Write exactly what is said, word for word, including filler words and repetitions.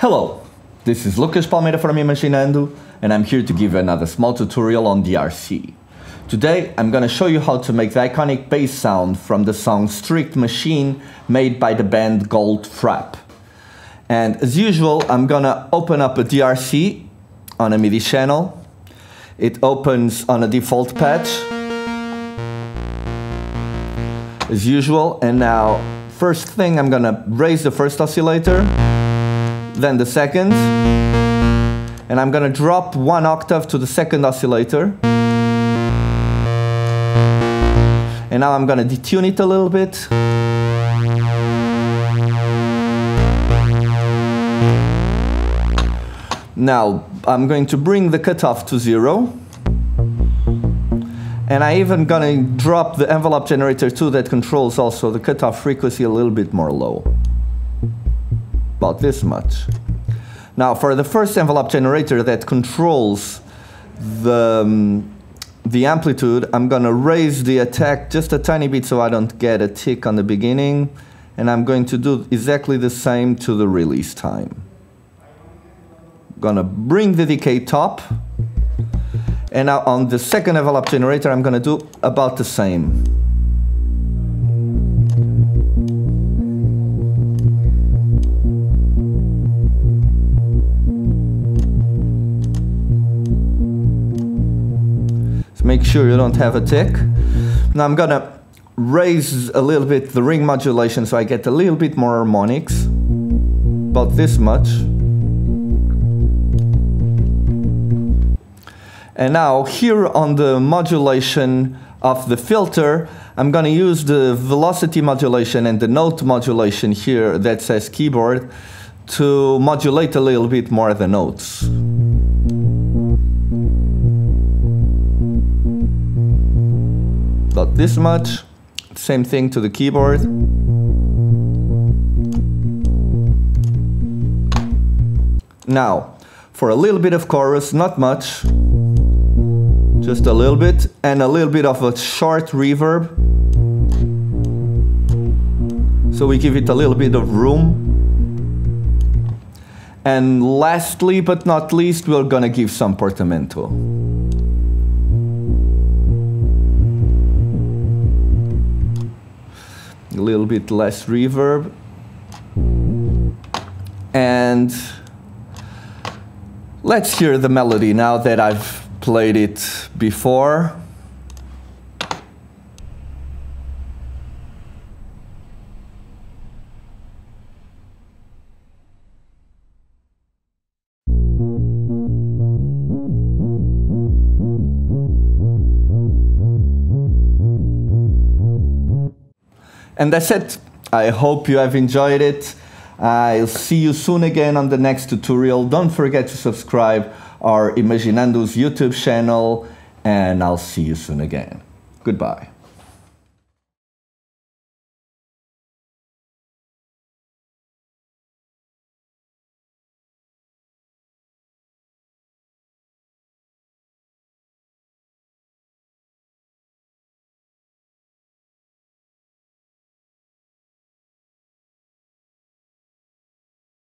Hello, this is Lucas Palmeira from Imaginando, and I'm here to give another small tutorial on D R C. Today I'm gonna show you how to make the iconic bass sound from the song Strict Machine made by the band Goldfrapp. And as usual, I'm gonna open up a D R C on a MIDI channel. It opens on a default patch, as usual, and now first thing I'm gonna raise the first oscillator, then the second, and I'm gonna drop one octave to the second oscillator. And now I'm gonna detune it a little bit. Now I'm going to bring the cutoff to zero. And I even gonna drop the envelope generator too, that controls also the cutoff frequency a little bit more low. About this much. Now for the first envelope generator that controls the, um, the amplitude, I'm gonna raise the attack just a tiny bit so I don't get a tick on the beginning. And I'm going to do exactly the same to the release time. Gonna bring the decay top. And now on the second envelope generator, I'm gonna do about the same. So make sure you don't have a tick. Now I'm gonna raise a little bit the ring modulation so I get a little bit more harmonics, about this much. And now here on the modulation of the filter, I'm gonna use the velocity modulation and the note modulation here that says keyboard to modulate a little bit more the notes. About this much, same thing to the keyboard. Now, for a little bit of chorus, not much. Just a little bit, and a little bit of a short reverb. So we give it a little bit of room. And lastly, but not least, we're gonna give some portamento. A little bit less reverb. And let's hear the melody now that I've played it before. And that's it. I hope you have enjoyed it. I'll see you soon again on the next tutorial. Don't forget to subscribe our Imaginando's YouTube channel, and I'll see you soon again. Goodbye.